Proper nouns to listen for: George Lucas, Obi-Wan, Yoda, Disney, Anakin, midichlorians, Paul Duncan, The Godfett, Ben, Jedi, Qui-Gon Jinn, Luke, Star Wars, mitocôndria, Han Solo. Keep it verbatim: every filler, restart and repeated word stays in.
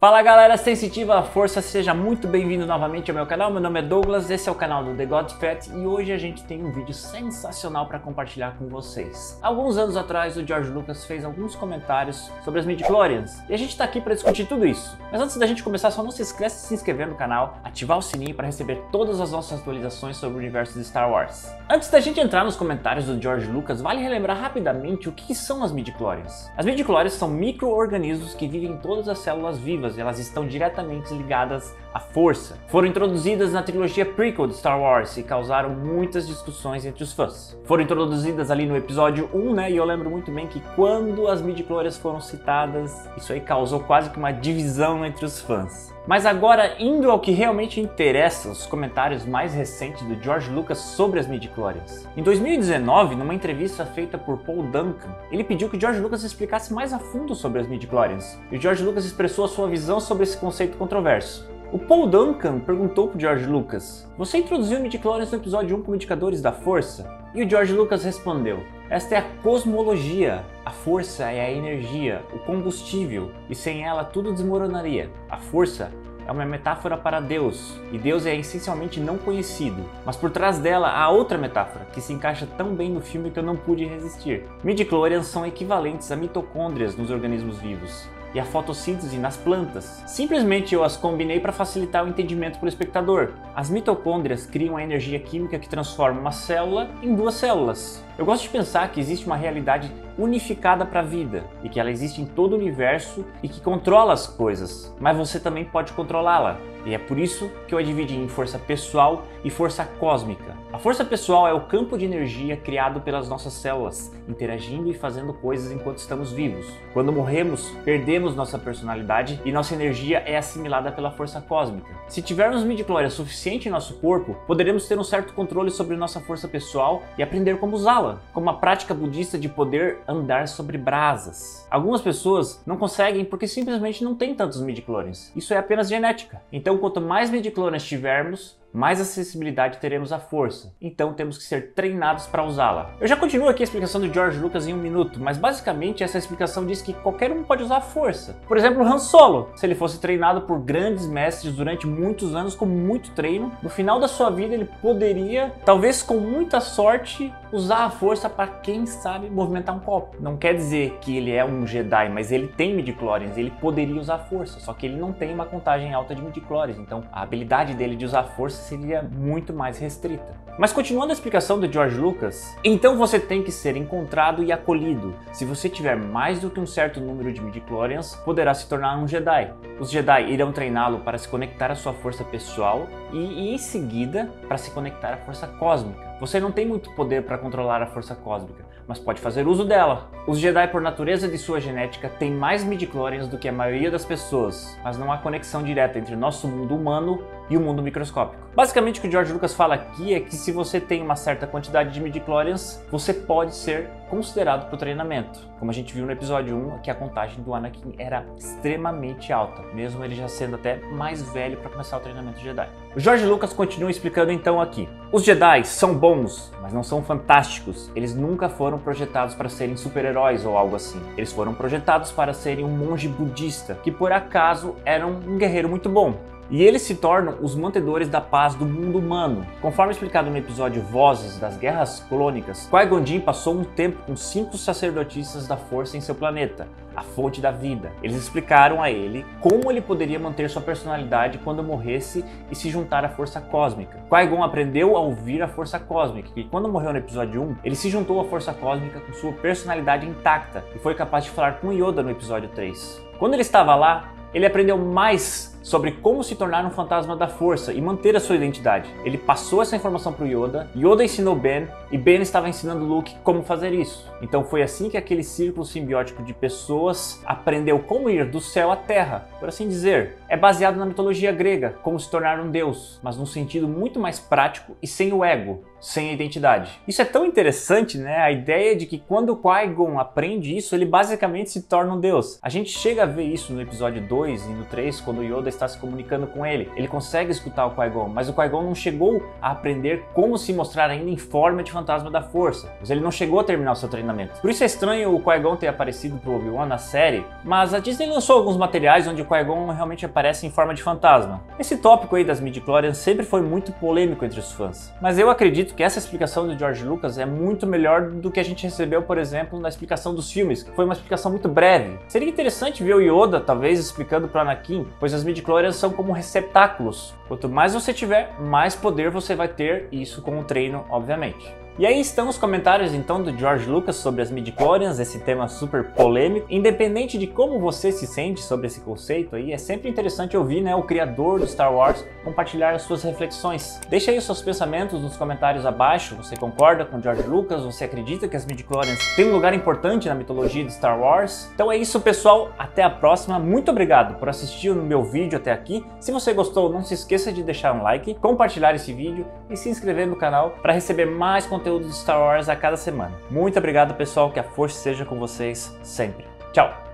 Fala galera sensitiva à força, seja muito bem-vindo novamente ao meu canal, meu nome é Douglas, esse é o canal do The Godfett e hoje a gente tem um vídeo sensacional para compartilhar com vocês. Alguns anos atrás o George Lucas fez alguns comentários sobre as midichlorians e a gente está aqui para discutir tudo isso. Mas antes da gente começar, só não se esquece de se inscrever no canal, ativar o sininho para receber todas as nossas atualizações sobre o universo de Star Wars. Antes da gente entrar nos comentários do George Lucas, vale relembrar rapidamente o que são as midichlorians. As midichlorians são micro-organismos que vivem em todas as células vivas. Elas estão diretamente ligadas à força. Foram introduzidas na trilogia prequel de Star Wars e causaram muitas discussões entre os fãs. Foram introduzidas ali no episódio um, né? E eu lembro muito bem que quando as midichlorians foram citadas, isso aí causou quase que uma divisão entre os fãs. Mas agora, indo ao que realmente interessa, os comentários mais recentes do George Lucas sobre as midichlorians. Em dois mil e dezenove, numa entrevista feita por Paul Duncan, ele pediu que George Lucas explicasse mais a fundo sobre as midichlorians, e o George Lucas expressou a sua visão sobre esse conceito controverso. O Paul Duncan perguntou para George Lucas: "Você introduziu midichlorians no episódio um como indicadores da força?" E o George Lucas respondeu: "Esta é a cosmologia, a força é a energia, o combustível, e sem ela tudo desmoronaria. A força é uma metáfora para Deus, e Deus é essencialmente não conhecido, mas por trás dela há outra metáfora, que se encaixa tão bem no filme que eu não pude resistir. Midichlorians são equivalentes a mitocôndrias nos organismos vivos, e a fotossíntese nas plantas. Simplesmente eu as combinei para facilitar o entendimento para o espectador. As mitocôndrias criam a energia química que transforma uma célula em duas células. Eu gosto de pensar que existe uma realidade unificada para a vida, e que ela existe em todo o universo e que controla as coisas, mas você também pode controlá-la. E é por isso que eu a dividi em força pessoal e força cósmica. A força pessoal é o campo de energia criado pelas nossas células, interagindo e fazendo coisas enquanto estamos vivos. Quando morremos, perdemos nossa personalidade e nossa energia é assimilada pela força cósmica. Se tivermos midichlorians suficiente em nosso corpo, poderemos ter um certo controle sobre nossa força pessoal e aprender como usá-la, como a prática budista de poder andar sobre brasas. Algumas pessoas não conseguem porque simplesmente não tem tantos midichlorians. Isso é apenas genética. Então, quanto mais midichlorians tivermos, mais acessibilidade teremos à força, então temos que ser treinados para usá-la." Eu já continuo aqui a explicação do George Lucas em um minuto, mas basicamente essa explicação diz que qualquer um pode usar a força. Por exemplo, Han Solo, se ele fosse treinado por grandes mestres durante muitos anos, com muito treino, no final da sua vida ele poderia, talvez com muita sorte, usar a força para, quem sabe, movimentar um copo. Não quer dizer que ele é um Jedi, mas ele tem midichlorians, ele poderia usar a força, só que ele não tem uma contagem alta de midichlorians, então a habilidade dele de usar a força seria muito mais restrita. Mas continuando a explicação do George Lucas, então você tem que ser encontrado e acolhido. Se você tiver mais do que um certo número de midichlorians, poderá se tornar um Jedi. Os Jedi irão treiná-lo para se conectar à sua força pessoal e, em seguida, para se conectar à força cósmica. Você não tem muito poder para controlar a força cósmica, mas pode fazer uso dela. Os Jedi, por natureza de sua genética, têm mais midichlorians do que a maioria das pessoas, mas não há conexão direta entre nosso mundo humano e o mundo microscópico. Basicamente o que o George Lucas fala aqui é que se você tem uma certa quantidade de midichlorians, você pode ser considerado para o treinamento. Como a gente viu no episódio um, que a contagem do Anakin era extremamente alta, mesmo ele já sendo até mais velho para começar o treinamento Jedi. O George Lucas continua explicando então aqui: "Os Jedi são bons, mas não são fantásticos. Eles nunca foram projetados para serem super-heróis ou algo assim. Eles foram projetados para serem um monge budista, que por acaso era um guerreiro muito bom. E eles se tornam os mantedores da paz do mundo humano." Conforme explicado no episódio Vozes das Guerras Clônicas, Qui-Gon Jinn passou um tempo com cinco sacerdotistas da força em seu planeta, a fonte da vida. Eles explicaram a ele como ele poderia manter sua personalidade quando morresse e se juntar à força cósmica. Qui-Gon aprendeu a ouvir a força cósmica, e quando morreu no episódio um, ele se juntou à força cósmica com sua personalidade intacta e foi capaz de falar com Yoda no episódio três. Quando ele estava lá, ele aprendeu mais sobre como se tornar um fantasma da força e manter a sua identidade. Ele passou essa informação para o Yoda, Yoda ensinou Ben e Ben estava ensinando Luke como fazer isso. Então foi assim que aquele círculo simbiótico de pessoas aprendeu como ir do céu à terra, por assim dizer. É baseado na mitologia grega, como se tornar um deus, mas num sentido muito mais prático e sem o ego, sem a identidade. Isso é tão interessante, né? A ideia de que quando Qui-Gon aprende isso, ele basicamente se torna um deus. A gente chega a ver isso no episódio dois e no três, quando Yoda Yoda está se comunicando com ele. Ele consegue escutar o Qui-Gon, mas o Qui-Gon não chegou a aprender como se mostrar ainda em forma de fantasma da força, mas ele não chegou a terminar o seu treinamento. Por isso é estranho o Qui-Gon ter aparecido pro Obi-Wan na série, mas a Disney lançou alguns materiais onde o Qui-Gon realmente aparece em forma de fantasma. Esse tópico aí das midichlorians sempre foi muito polêmico entre os fãs, mas eu acredito que essa explicação do George Lucas é muito melhor do que a gente recebeu, por exemplo, na explicação dos filmes, que foi uma explicação muito breve. Seria interessante ver o Yoda, talvez, explicando para Anakin, pois as midichlorians são como receptáculos. Quanto mais você tiver, mais poder você vai ter, e isso com o treino, obviamente. E aí estão os comentários então do George Lucas sobre as midichlorians, esse tema super polêmico. Independente de como você se sente sobre esse conceito aí, é sempre interessante ouvir, né, o criador do Star Wars compartilhar as suas reflexões. Deixa aí os seus pensamentos nos comentários abaixo. Você concorda com George Lucas? Você acredita que as midichlorians têm um lugar importante na mitologia de Star Wars? Então é isso, pessoal, até a próxima. Muito obrigado por assistir o meu vídeo até aqui. Se você gostou, não se esqueça de deixar um like, compartilhar esse vídeo e se inscrever no canal para receber mais conteúdo de Star Wars a cada semana. Muito obrigado, pessoal, que a força seja com vocês sempre. Tchau!